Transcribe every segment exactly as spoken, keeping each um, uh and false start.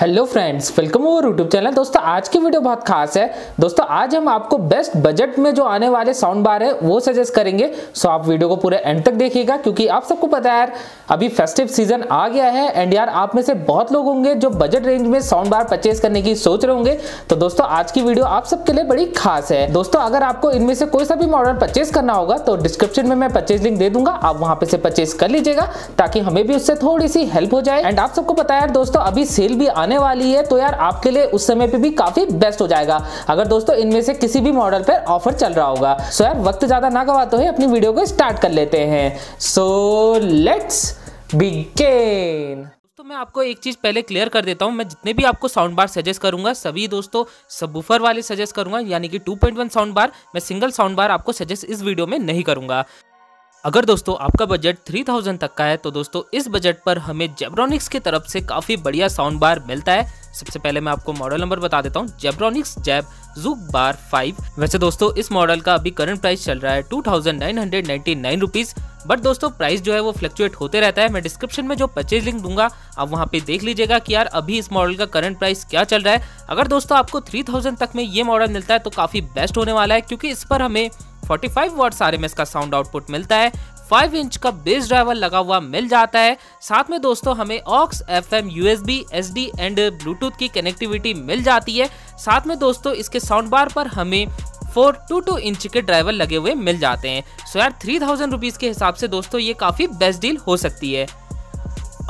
Hello friends, welcome over YouTube channel. दोस्तों आज की वीडियो बहुत खास है। दोस्तों आज हम आपको बेस्ट बजट में जो आने वाले साउंड बार है वो सजेस्ट करेंगे। सो आप वीडियो को पूरे एंड तक देखिएगा, क्योंकि आप सबको पता है यार अभी फेस्टिव सीजन आ गया है एंड यार आप में से बहुत लोग होंगे जो बजट रेंज में साउंड बार परचेज करने की सोच रहे होंगे। तो दोस्तों आज की वीडियो आप सबके लिए बड़ी खास है। दोस्तों अगर आपको इनमें से कोई सा भी मॉडल परचेज करना होगा तो डिस्क्रिप्शन में मैं परचेज लिंक दे दूंगा, आप वहां पे से परचेज कर लीजिएगा ताकि हमें भी उससे थोड़ी सी हेल्प हो जाए। एंड आप सबको पता है यार दोस्तों अभी सेल भी आने वाली है, तो यार आपके लिए उस समय पे भी काफी बेस्ट हो जाएगा अगर दोस्तों इनमें से किसी भी मॉडल पर ऑफर चल रहा होगा। सो यार वक्त ज्यादा ना गवाते हुए अपनी वीडियो को स्टार्ट कर लेते हैं। So let's begin. तो मैं आपको एक चीज़ पहले क्लियर कर देता हूँ, मैं जितने भी आपको साउंड बार सजेस्ट करूँगा सभी दोस्तों सबवूफर वाले सजेस्ट करूँगा, यानी कि two point one sound bar. मैं सिंगल साउंड बार आपको सजेस्ट इस वीडियो में नहीं करूँगा। अगर दोस्तों आपका बजट तीन हज़ार तक का है तो दोस्तों इस बजट पर हमें जेब्रोनिक्स की तरफ से काफ़ी बढ़िया साउंड बार मिलता है। सबसे पहले मैं आपको मॉडल नंबर बता देता हूँ, Zebronics Zeb Juke Bar five. वैसे दोस्तों इस मॉडल का अभी करंट प्राइस चल रहा है two thousand nine hundred ninety nine rupees, but दोस्तों प्राइस जो है वो फ्लक्चुएट होते रहता है। मैं डिस्क्रिप्शन में जो परचेज लिंक दूंगा आप वहां पे देख लीजिएगा कि यार अभी इस मॉडल का करंट प्राइस क्या चल रहा है। अगर दोस्तों आपको तीन हज़ार तक में ये मॉडल मिलता है तो काफ़ी बेस्ट होने वाला है, क्योंकि इस पर हमें पैंतालीस वाट्स आरएमएस का साउंड आउटपुट मिलता है, पाँच इंच का बेस ड्राइवर लगा हुआ मिल जाता है, साथ में दोस्तों हमें aux, FM, USB, SD and Bluetooth की कनेक्टिविटी मिल जाती है। साथ में दोस्तों इसके साउंड बार पर हमें फोर टू टू इंच के ड्राइवर लगे हुए मिल जाते हैं। सो यार थ्री थाउजेंड रुपीज़ के हिसाब से दोस्तों ये काफ़ी बेस्ट डील हो सकती है।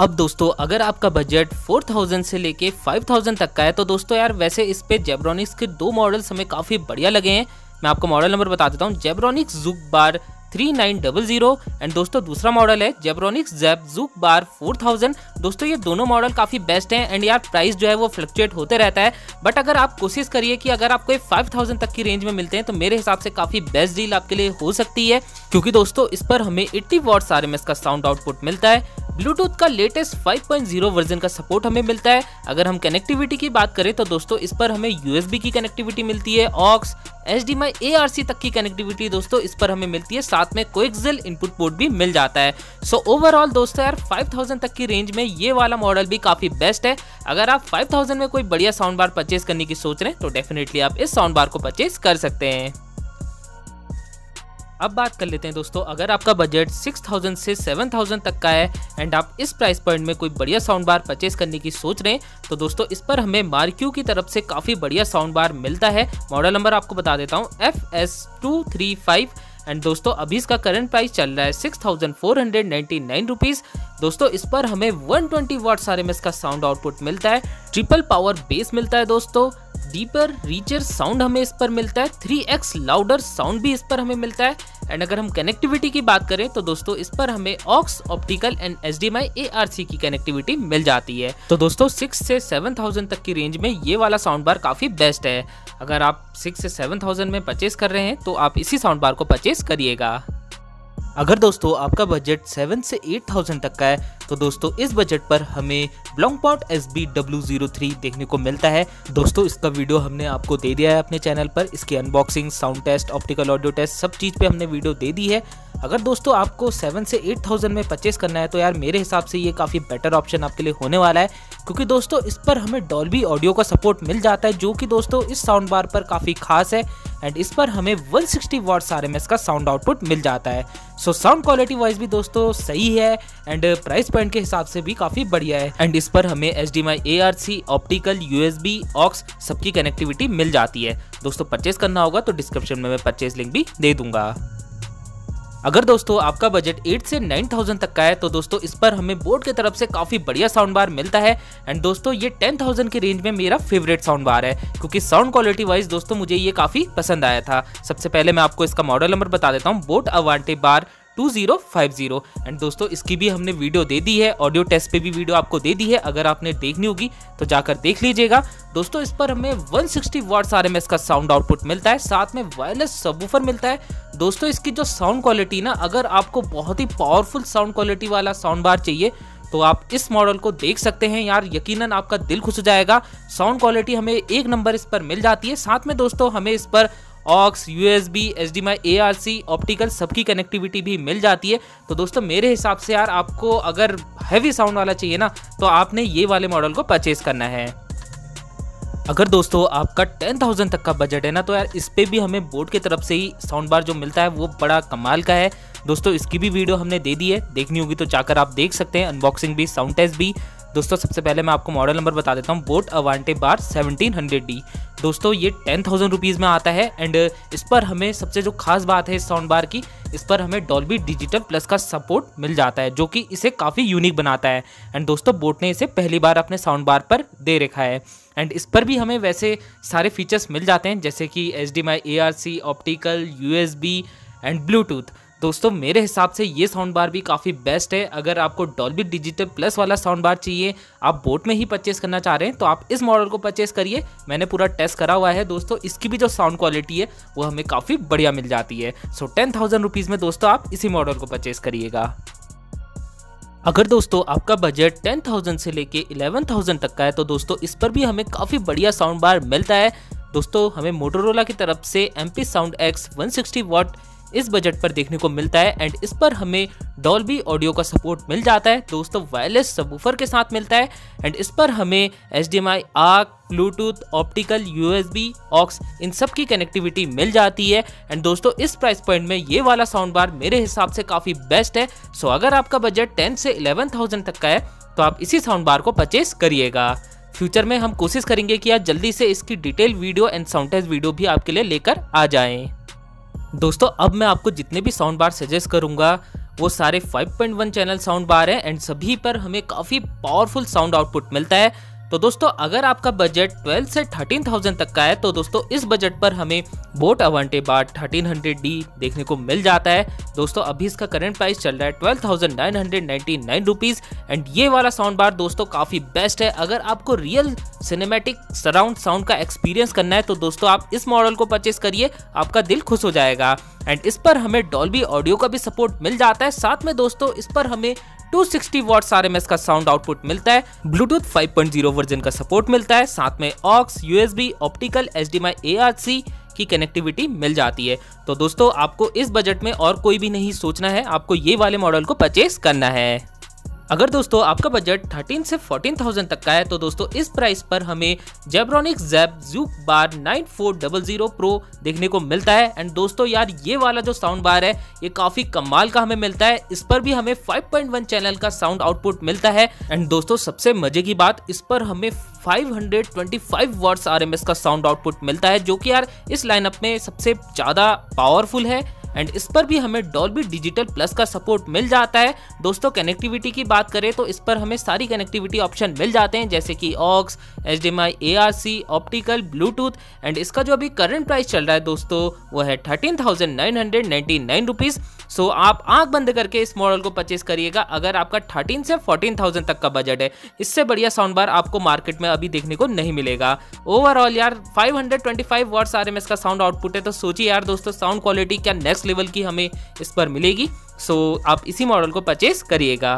अब दोस्तों अगर आपका बजट चार हज़ार से लेके पाँच हज़ार तक का है तो दोस्तों यार वैसे इस पे जेब्रोनिक्स के दो मॉडल्स हमें काफ़ी बढ़िया लगे हैं। मैं आपको मॉडल नंबर बता देता हूँ, Zebronics Juke bar three nine double zero and दोस्तों दूसरा मॉडल है Zebronics Zeb Juke bar four thousand. दोस्तों ये दोनों मॉडल काफ़ी बेस्ट हैं एंड यार प्राइस जो है वो फ्लक्चुएट होते रहता है, बट अगर आप कोशिश करिए कि अगर आपको ये पाँच हज़ार तक की रेंज में मिलते हैं तो मेरे हिसाब से काफ़ी बेस्ट डील आपके लिए हो सकती है, क्योंकि दोस्तों इस पर हमें अस्सी वाट्स आरएमएस का साउंड आउटपुट मिलता है, ब्लूटूथ का latest five point zero version का सपोर्ट हमें मिलता है। अगर हम कनेक्टिविटी की बात करें तो दोस्तों इस पर हमें यूएसबी की कनेक्टिविटी मिलती है, ऑक्स, एचडीएमआई, एआरसी तक की कनेक्टिविटी दोस्तों इस पर हमें मिलती है, साथ में कोएक्सियल इनपुट पोर्ट भी मिल जाता है। सो ओवरऑल दोस्तों यार पाँच हज़ार तक की रेंज में ये वाला मॉडल भी काफ़ी बेस्ट है। अगर आप पाँच हज़ार में कोई बढ़िया साउंड बार परचेज करने की सोच रहे हैं तो डेफिनेटली आप इस साउंड बार को परचेज कर सकते हैं। अब बात कर लेते हैं दोस्तों, अगर आपका बजट छह हज़ार से सात हज़ार तक का है एंड आप इस प्राइस पॉइंट में कोई बढ़िया साउंड बार परचेस करने की सोच रहे हैं तो दोस्तों इस पर हमें मार्क्यू की तरफ से काफ़ी बढ़िया साउंड बार मिलता है। मॉडल नंबर आपको बता देता हूँ, F S two three five and दोस्तों अभी इसका करंट प्राइस चल रहा है six thousand four hundred ninety nine rupees. दोस्तों इस पर हमें वन ट्वेंटी वाट्स आरएमएस का साउंड आउटपुट मिलता है, ट्रिपल पावर बेस मिलता है, दोस्तों डीपर रीचर साउंड हमें इस पर मिलता है, थ्री एक्स लाउडर साउंड भी इस पर हमें मिलता है। एंड अगर हम कनेक्टिविटी की बात करें तो दोस्तों इस पर हमें aux, optical and HDMI, ARC की कनेक्टिविटी मिल जाती है। तो दोस्तों सिक्स से सेवन थाउजेंड तक की रेंज में ये वाला साउंड बार काफ़ी बेस्ट है। अगर आप सिक्स से सेवन थाउजेंड में परचेस कर रहे हैं तो आप इसी साउंड बार को परचेस करिएगा। अगर दोस्तों आपका बजट सेवन से एट थाउजेंड तक का है तो दोस्तों इस बजट पर हमें Blaupunkt S B W zero three देखने को मिलता है। दोस्तों इसका वीडियो हमने आपको दे दिया है अपने चैनल पर, इसकी unboxing, sound test, optical audio test, सब चीज़ पे हमने वीडियो दे दी है। अगर दोस्तों आपको सेवन से एट थाउजेंड में परचेस करना है तो यार मेरे हिसाब से ये काफ़ी बेटर ऑप्शन आपके लिए होने वाला है, क्योंकि दोस्तों इस पर हमें डॉल्बी ऑडियो का सपोर्ट मिल जाता है जो कि दोस्तों इस साउंड बार पर काफ़ी खास है एंड इस पर हमें वन सिक्सटी वाट्स आरएमएस का साउंड आउटपुट मिल जाता है। सो साउंड क्वालिटी वाइज भी दोस्तों सही है एंड प्राइस पॉइंट के हिसाब से भी काफ़ी बढ़िया है एंड इस पर हमें HDMI, ARC, optical, USB, aux सबकी कनेक्टिविटी मिल जाती है। दोस्तों परचेस करना होगा तो डिस्क्रिप्शन में मैं परचेस लिंक भी दे दूंगा। अगर दोस्तों आपका बजट एट से नाइन थाउजेंड तक का है तो दोस्तों इस पर हमें बोट की तरफ से काफ़ी बढ़िया साउंड बार मिलता है एंड दोस्तों ये टेन थाउजेंड की रेंज में मेरा फेवरेट साउंड बार है, क्योंकि साउंड क्वालिटी वाइज दोस्तों मुझे ये काफ़ी पसंद आया था। सबसे पहले मैं आपको इसका मॉडल नंबर बता देता हूँ, boAt Avante bar two zero five zero and दोस्तों इसकी भी हमने वीडियो दे दी है, ऑडियो टेस्ट पे भी वीडियो आपको दे दी है, अगर आपने देखनी होगी तो जाकर देख लीजिएगा। दोस्तों इस पर हमें वन सिक्सटी वाट्स आरएमएस का साउंड आउटपुट मिलता है, साथ में वायरलेस सबवूफर मिलता है। दोस्तों इसकी जो साउंड क्वालिटी ना, अगर आपको बहुत ही पावरफुल साउंड क्वालिटी वाला साउंड बार चाहिए तो आप इस मॉडल को देख सकते हैं। यार यकीनन आपका दिल खुश हो जाएगा, साउंड क्वालिटी हमें एक नंबर इस पर मिल जाती है। साथ में दोस्तों हमें इस पर aux, USB, HDMI, ARC, optical सबकी कनेक्टिविटी भी मिल जाती है। तो दोस्तों मेरे हिसाब से यार आपको अगर हैवी साउंड वाला चाहिए ना तो आपने ये वाले मॉडल को परचेज करना है। अगर दोस्तों आपका दस हज़ार तक का बजट है ना तो यार इस पे भी हमें बोट की तरफ से ही साउंड बार जो मिलता है वो बड़ा कमाल का है। दोस्तों इसकी भी वीडियो हमने दे दी है, देखनी होगी तो जाकर आप देख सकते हैं, अनबॉक्सिंग भी, साउंड टेस्ट भी। दोस्तों सबसे पहले मैं आपको मॉडल नंबर बता देता हूँ, boAt Avante bar seventeen hundred D. दोस्तों ये टेन थाउजेंड रुपीज़ में आता है एंड इस पर हमें सबसे जो खास बात है इस साउंड बार की, इस पर हमें डॉल्बी डिजिटल प्लस का सपोर्ट मिल जाता है जो कि इसे काफ़ी यूनिक बनाता है। एंड दोस्तों बोट ने इसे पहली बार अपने साउंड बार पर दे रखा है एंड इस पर भी हमें वैसे सारे फीचर्स मिल जाते हैं जैसे कि H D M I, A R C, optical, U S B and Bluetooth. दोस्तों मेरे हिसाब से ये साउंड बार भी काफ़ी बेस्ट है। अगर आपको डॉल्बी डिजिटल प्लस वाला साउंड बार चाहिए, आप बोट में ही परचेस करना चाह रहे हैं तो आप इस मॉडल को परचेस करिए। मैंने पूरा टेस्ट करा हुआ है दोस्तों, इसकी भी जो साउंड क्वालिटी है वो हमें काफ़ी बढ़िया मिल जाती है। सो टेन थाउजेंड रुपीज़ में दोस्तों आप इसी मॉडल को परचेस करिएगा। अगर दोस्तों आपका बजट दस हज़ार से लेके ग्यारह हज़ार तक का है तो दोस्तों इस पर भी हमें काफ़ी बढ़िया साउंड बार मिलता है। दोस्तों हमें मोटोरोला की तरफ से MP sound X one sixty watt इस बजट पर देखने को मिलता है एंड इस पर हमें डॉल्बी ऑडियो का सपोर्ट मिल जाता है। दोस्तों वायरलेस सबवूफर के साथ मिलता है एंड इस पर हमें H D M I, arc, Bluetooth, optical, USB, aux इन सब की कनेक्टिविटी मिल जाती है। एंड दोस्तों इस प्राइस पॉइंट में ये वाला साउंड बार मेरे हिसाब से काफ़ी बेस्ट है। सो अगर आपका बजट टेन से इलेवन थाउजेंड तक का है तो आप इसी साउंड बार को परचेस करिएगा। फ्यूचर में हम कोशिश करेंगे कि यार जल्दी से इसकी detail video and sound test video भी आपके लिए लेकर आ जाएँ। दोस्तों अब मैं आपको जितने भी साउंड बार सजेस्ट करूंगा वो सारे five point one channel sound bar हैं एंड सभी पर हमें काफ़ी पावरफुल साउंड आउटपुट मिलता है। तो दोस्तों अगर आपका बजट बारह से तेरह हज़ार तक का है तो दोस्तों इस बजट पर हमें boAt Avante bar thirteen hundred D देखने को मिल जाता है। दोस्तों अभी इसका करंट प्राइस चल रहा है twelve thousand nine hundred ninety nine rupees and ये वाला साउंड बार दोस्तों काफ़ी बेस्ट है। अगर आपको रियल सिनेमैटिक सराउंड साउंड का एक्सपीरियंस करना है तो दोस्तों आप इस मॉडल को परचेस करिए, आपका दिल खुश हो जाएगा। एंड इस पर हमें डॉल्बी ऑडियो का भी सपोर्ट मिल जाता है, साथ में दोस्तों इस पर हमें टू सिक्सटी वॉट्स आरएमएस का साउंड आउटपुट मिलता है, Bluetooth five point zero version का सपोर्ट मिलता है, साथ में aux, USB, optical, HDMI, ARC की कनेक्टिविटी मिल जाती है। तो दोस्तों आपको इस बजट में और कोई भी नहीं सोचना है, आपको ये वाले मॉडल को परचेस करना है। अगर दोस्तों आपका बजट थर्टीन से फोर्टीन थाउजेंड तक का है तो दोस्तों इस प्राइस पर हमें Zebronics Zeb Juke bar nine four double zero pro देखने को मिलता है। एंड दोस्तों यार ये वाला जो साउंड बार है ये काफ़ी कमाल का हमें मिलता है। इस पर भी हमें फाइव पॉइंट वन चैनल का साउंड आउटपुट मिलता है एंड दोस्तों सबसे मजे की बात, इस पर हमें five hundred twenty five watts RMS का साउंड आउटपुट मिलता है जो कि यार इस लाइनअप में सबसे ज़्यादा पावरफुल है। एंड इस पर भी हमें डॉल्बी डिजिटल प्लस का सपोर्ट मिल जाता है। दोस्तों कनेक्टिविटी की बात करें तो इस पर हमें सारी कनेक्टिविटी ऑप्शन मिल जाते हैं जैसे कि aux, HDMI, ARC, optical, Bluetooth. And इसका जो अभी करंट प्राइस चल रहा है दोस्तों वो है thirteen thousand nine hundred ninety nine rupees. So आप आंख बंद करके इस मॉडल को परचेस करिएगा अगर आपका थर्टीन से फोर्टीन थाउजेंड तक का बजट है। इससे बढ़िया साउंड बार आपको मार्केट में अभी देखने को नहीं मिलेगा। ओवरऑल यार five hundred twenty five watts RMS का साउंड आउटपुट है तो सोचिए यार दोस्तों साउंड क्वालिटी क्या नेक्स्ट लेवल की हमें इस पर मिलेगी। सो आप इसी मॉडल को परचेस करिएगा।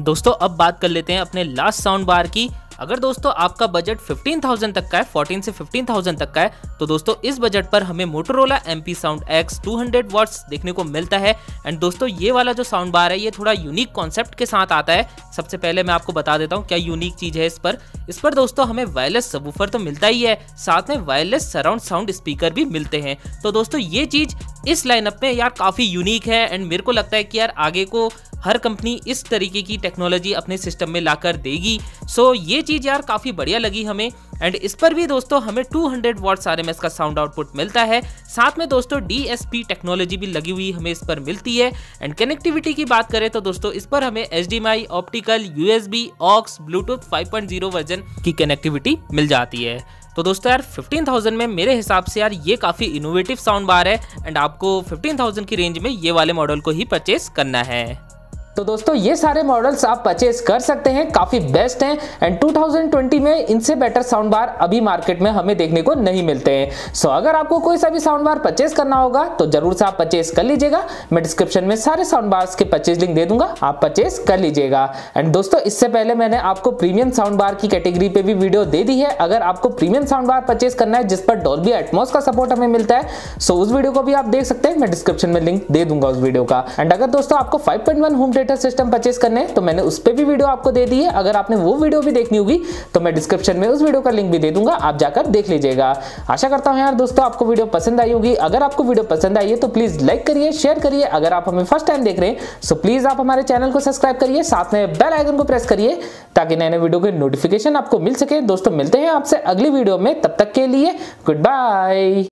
दोस्तों अब बात कर लेते हैं अपने लास्ट साउंड बार की। अगर दोस्तों आपका बजट फिफ्टीन थाउजेंड तक का है, फोर्टीन से फिफ्टीन थाउजेंड तक का है तो दोस्तों इस बजट पर हमें Motorola MP sound X two hundred watts देखने को मिलता है। एंड दोस्तों ये वाला जो साउंड बार है ये थोड़ा यूनिक कॉन्सेप्ट के साथ आता है। सबसे पहले मैं आपको बता देता हूँ क्या यूनिक चीज़ है इस पर। इस पर दोस्तों हमें वायरलेस सबवूफर तो मिलता ही है, साथ में वायरलेस सराउंड साउंड स्पीकर भी मिलते हैं। तो दोस्तों ये चीज़ इस लाइनअप में यार काफ़ी यूनिक है एंड मेरे को लगता है कि यार आगे को हर कंपनी इस तरीके की टेक्नोलॉजी अपने सिस्टम में लाकर देगी। सो ये चीज़ यार काफ़ी बढ़िया लगी हमें। एंड इस पर भी दोस्तों हमें टू हंड्रेड वॉट्स आरएमएस का साउंड आउटपुट मिलता है, साथ में दोस्तों डीएसपी टेक्नोलॉजी भी लगी हुई हमें इस पर मिलती है। एंड कनेक्टिविटी की बात करें तो दोस्तों इस पर हमें HDMI, optical, USB, aux, Bluetooth five point zero version की कनेक्टिविटी मिल जाती है। तो दोस्तों यार फिफ्टीन थाउजेंड में मेरे हिसाब से यार ये काफ़ी इनोवेटिव साउंड बार है एंड आपको फिफ्टीन थाउजेंड की रेंज में ये वाले मॉडल को ही परचेस करना है। तो दोस्तों ये सारे मॉडल्स आप परचेज कर सकते हैं, काफी बेस्ट हैं एंड टू थाउजेंड ट्वेंटी में इनसे बेटर साउंड बार अभी मार्केट में हमें देखने को नहीं मिलते हैं। सो so, अगर आपको कोई सा भी साउंड बार परचेज करना होगा तो जरूर से आप परचेज कर लीजिएगा। मैं डिस्क्रिप्शन में सारे साउंड बार्स के परचेज लिंक दे दूंगा, आप परचेज कर लीजिएगा। एंड दोस्तों इससे पहले मैंने आपको प्रीमियम साउंड बार की कैटेगरी पे भी वीडियो दे दी है, अगर आपको प्रीमियम साउंड बार परचेज करना है जिस पर डॉल्बी एटमॉस का सपोर्ट हमें मिलता है सो so, उस वीडियो को भी आप देख सकते हैं, मैं डिस्क्रिप्शन में लिंक दे दूंगा उस वीडियो का। एंड अगर दोस्तों आपको five point one home system purchase करने हैं तो मैंने उस पे भी वीडियो आपको दे दी है, अगर आपने वो वीडियो भी देखनी होगी तो मैं डिस्क्रिप्शन में उस वीडियो का लिंक भी दे दूंगा, आप जाकर देख लीजिएगा। आशा करता हूं यार दोस्तों आपको वीडियो पसंद आई होगी, अगर आपको वीडियो पसंद आई है तो प्लीज लाइक करिए, शेयर करिए। अगर आप हमें फर्स्ट टाइम देख रहे हैं सो प्लीज आप हमारे चैनल को सब्सक्राइब करिए, साथ में बेल आइकन को प्रेस करिए ताकि नए नए वीडियो के नोटिफिकेशन आपको मिल सके। दोस्तों मिलते हैं आपसे अगली वीडियो में, तब तक के लिए गुड बाय।